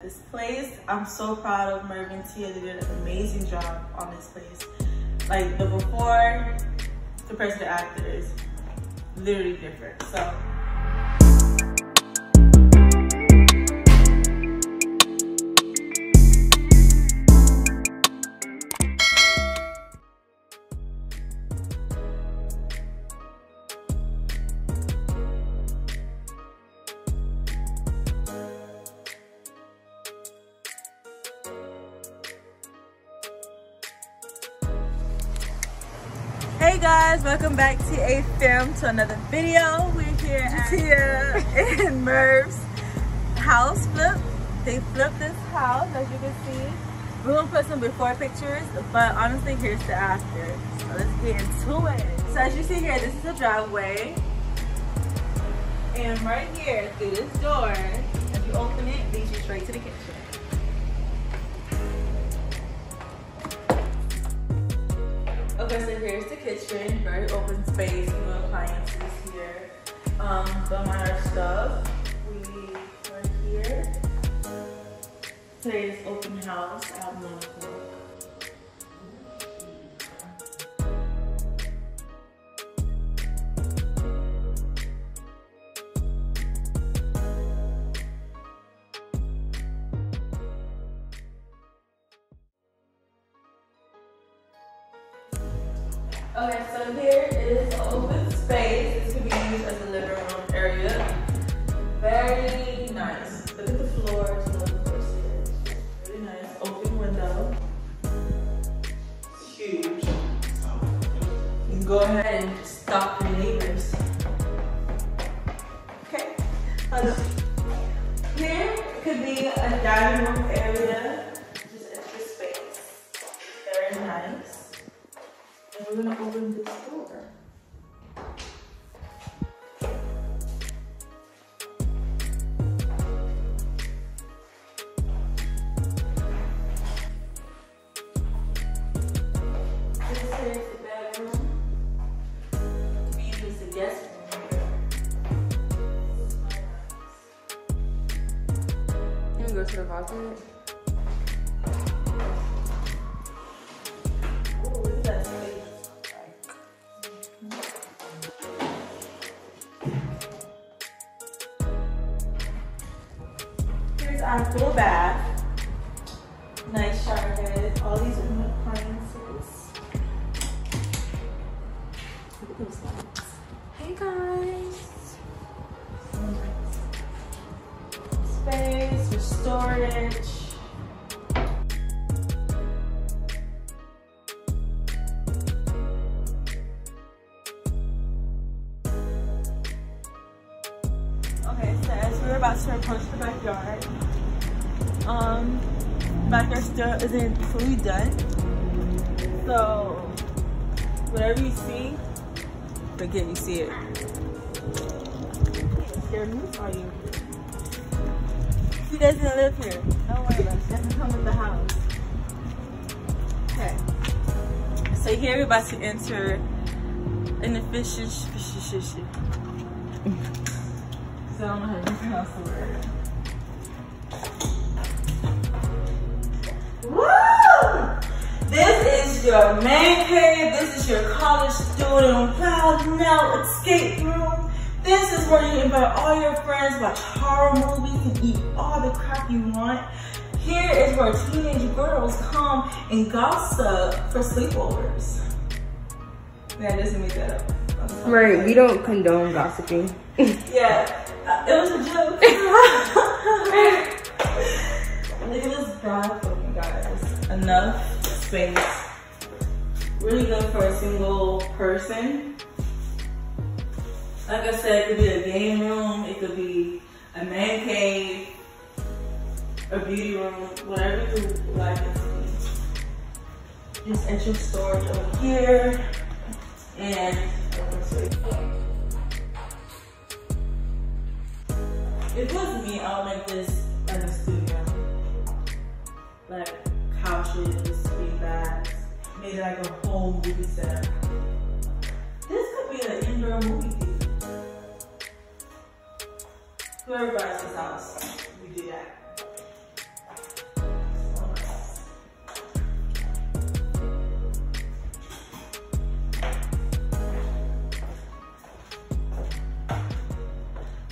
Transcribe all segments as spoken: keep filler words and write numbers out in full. This place, I'm so proud of Mervin Tiah. They did an amazing job on this place. Like the before, the person, the actor is literally different. So. Hey guys, welcome back to TA FAM to another video. We're here at Jeatiah and Merv's house flip. They flipped this house, as you can see. We're gonna put some before pictures, but honestly, here's the after. So let's get into it. So as you see here, this is the driveway. And right here, through this door, if you open it, it leads you straight to the kitchen. Okay, so here's the kitchen, very open space, new appliances here. Um, but my stuff, we are here. Today's open house at Monaco. Okay, so here is an open space. This could be used as a living room area. Very nice. Look at the floors, look at the floors here. Really nice. Open window. Huge. You can go ahead and stop your neighbors. Okay. Here could be a dining room area. Just extra space. Very nice. And we're gonna open this door. This is the bedroom. We use this as a guest room. This is my house. Can we go to the closet? Our full bath, nice shower head, all these new appliances. Look at those lights. Hey guys, so nice. Space for storage. Okay, so as we're about to approach the backyard, um, backyard still isn't fully done, so whatever you see, forget you see it. Scare me? Are you? She doesn't live here. Don't worry about it. She doesn't come with the house. Okay. So here we're about to enter an efficient fish. I don't know how to pronounce the word. Woo! This is your man cave. This is your college student wild now escape room. This is where you invite all your friends, watch horror movies, and eat all the crap you want. Here is where teenage girls come and gossip for sleepovers. Man, this is me that up. Right, we don't condone gossiping. Yeah. It was a joke. Look at this bathroom, guys. Enough space. Really good for a single person. Like I said, it could be a game room, it could be a man cave, a beauty room, whatever you like it to be. Just entrance storage over here. And if it was me, I would make this as a studio. Like couches, big bags, maybe like a whole movie set. This could be an indoor movie theater. Whoever buys this house, we do that.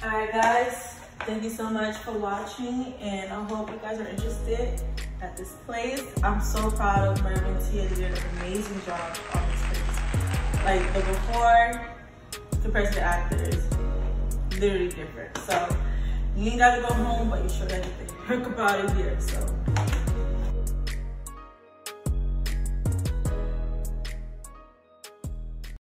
All right, guys, thank you so much for watching, and I hope you guys are interested at this place. I'm so proud of Mervin Tiah. They did an amazing job on this place. Like, the before compared to the after is literally different. So you ain't gotta go home, but you sure got to think about it here. So.